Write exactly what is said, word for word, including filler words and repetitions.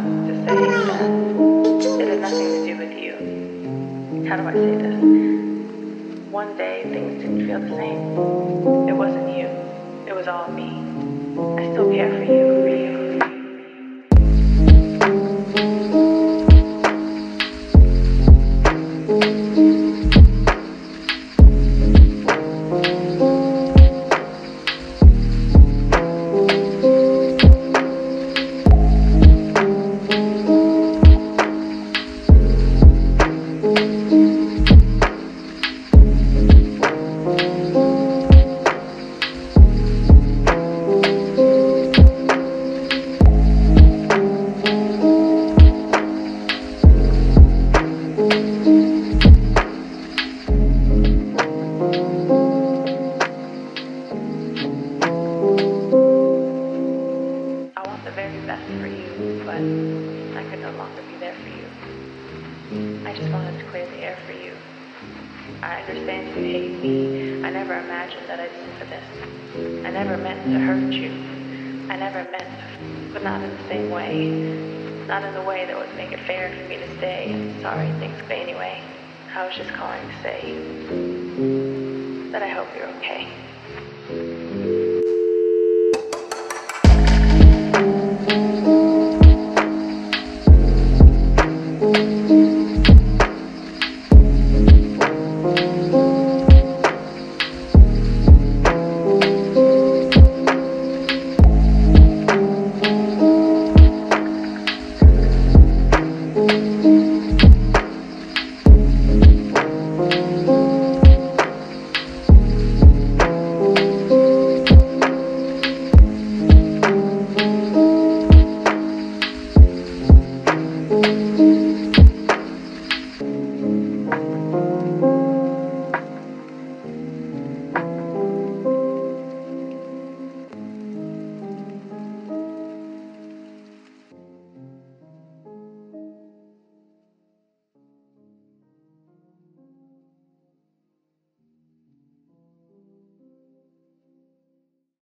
like to say that it had nothing to do with you. How do I say this? One day, things didn't feel the same. It wasn't you. It was all me. I still care for you, for you. I just wanted to clear the air for you. I understand you hate me. I never imagined that I'd sit for this. I never meant to hurt you. I never meant to, but not in the same way. Not in the way that would make it fair for me to stay. I'm sorry, thanks, but anyway, I was just calling to say that I hope you're okay.